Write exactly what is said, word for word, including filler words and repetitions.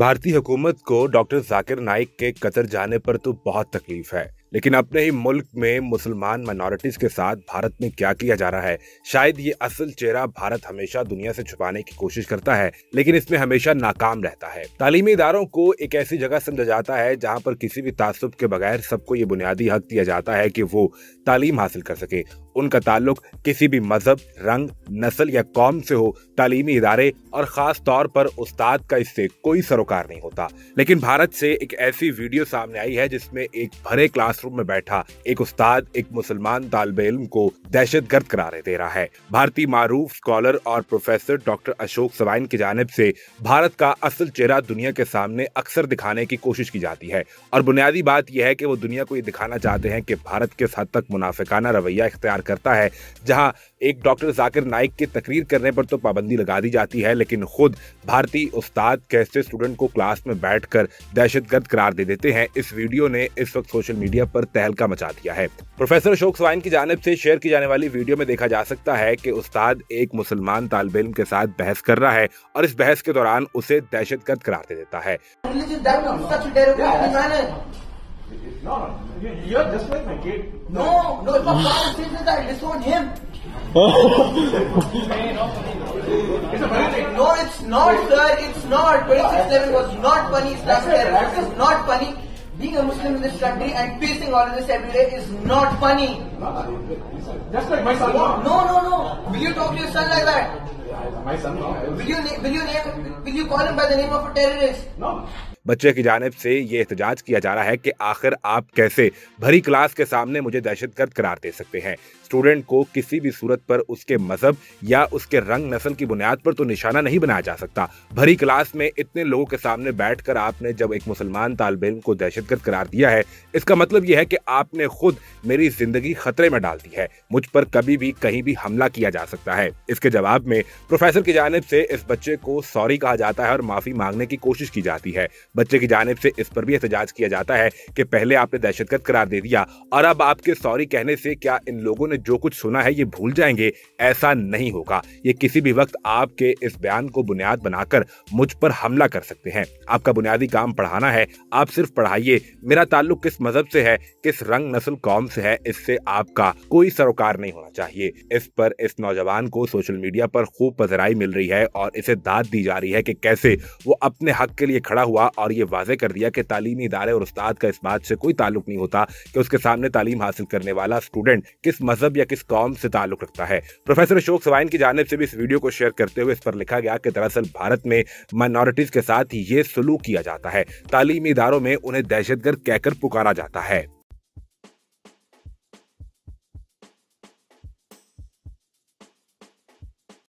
भारतीय हुकूमत को डॉक्टर ज़ाकिर नाइक के कतर जाने पर तो बहुत तकलीफ है, लेकिन अपने ही मुल्क में मुसलमान माइनॉरिटीज के साथ भारत में क्या किया जा रहा है, शायद ये असल चेहरा भारत हमेशा दुनिया से छुपाने की कोशिश करता है, लेकिन इसमें हमेशा नाकाम रहता है। तालीमी इदारों को एक ऐसी जगह समझा जाता है जहां पर किसी भी तासुब के बगैर सबको ये बुनियादी हक दिया जाता है कि वो तालीम हासिल कर सके, उनका ताल्लुक किसी भी मजहब, रंग, नस्ल या कौम से हो। तालीमी इदारे और खास तौर पर उस्ताद का इससे कोई सरोकार नहीं होता। लेकिन भारत से एक ऐसी वीडियो सामने आई है जिसमें एक भरे क्लास रूम में बैठा एक उस्ताद एक मुसलमान तालिबे इल्म को दहशतगर्द करार दे रहा है। भारतीय मारूफ स्कॉलर और प्रोफेसर डॉक्टर अशोक स्वैन की जानिब से भारत का असल चेहरा दुनिया के सामने अक्सर दिखाने की कोशिश की जाती है, और बुनियादी बात यह है कि वो दुनिया को ये दिखाना चाहते हैं कि भारत किस हद तक मुनाफिकाना रवैया इख्तियार करता है, जहाँ एक डॉक्टर ज़ाकिर नाइक की तकरीर करने पर तो पाबंदी लगा दी जाती है, लेकिन खुद भारतीय उस्ताद कैसे स्टूडेंट को क्लास में बैठकर दहशतगर्द करार दे देते हैं। इस वीडियो ने इस वक्त सोशल मीडिया पर तहलका मचा दिया है। प्रोफेसर अशोक स्वैन की जानिब से शेयर की जाने वाली वीडियो में देखा जा सकता है कि उस्ताद एक मुसलमान तालिबे इल्म के साथ बहस कर रहा है और इस बहस के दौरान उसे दहशतगर्द करार दे देता है। Being a Muslim in this country and facing all of this every day is not funny. That's like my son. No, no, no. Will you talk to your son like that? My son. Will you will you name will you call him by the name of a terrorist? No. बच्चे की जानिब से ये एहतजाज किया जा रहा है कि आखिर आप कैसे भरी क्लास के सामने मुझे दहशतगर्द करार दे सकते हैं। स्टूडेंट को किसी भी सूरत पर उसके मजहब या उसके रंग, नस्ल की बुनियाद पर तो निशाना नहीं बनाया जा सकता। भरी क्लास में इतने लोगों के सामने बैठकर आपने जब एक मुसलमान तालिबे इल्म को दहशतगर्द करार दिया है, इसका मतलब यह है कि आपने खुद मेरी जिंदगी खतरे में डाल दी है, मुझ पर कभी भी कहीं भी हमला किया जा सकता है। इसके जवाब में प्रोफेसर की जानिब से इस बच्चे को सॉरी कहा जाता है और माफी मांगने की कोशिश की जाती है। बच्चे की जानिब से इस पर भी एहतजाज किया जाता है कि पहले आपने दहशतगर्द करार दे दिया और अब आपके सॉरी कहने से क्या इन लोगों ने जो कुछ सुना है ये भूल जाएंगे? ऐसा नहीं होगा। ये किसी भी वक्त आपके इस बयान को बुनियाद बनाकर मुझ पर हमला कर सकते हैं। आपका बुनियादी काम पढ़ाना है, आप सिर्फ पढ़ाइए। मेरा ताल्लुक किस मजहब से है, किस रंग, नस्ल, कौम से है, इससे आपका कोई सरोकार नहीं होना चाहिए। इस पर इस नौजवान को सोशल मीडिया पर खूब पजराई मिल रही है और इसे दाद दी जा रही है कि कैसे वो अपने हक के लिए खड़ा हुआ और ये वाजे कर दिया कि तालीमी इदारे और उस्ताद का इस बात से कोई ताल्लुक नहीं होता कि उसके सामने तालीम हासिल करने वाला स्टूडेंट किस मजहब या किस कौम से ताल्लुक रखता है। प्रोफेसर अशोक स्वैन की जानिब से भी इस वीडियो को शेयर करते हुए इस पर लिखा गया कि दरअसल भारत में माइनॉरिटीज के साथ ये सलूक किया जाता है, तालीमी इदारों में उन्हें दहशतगर्द कहकर पुकारा जाता है।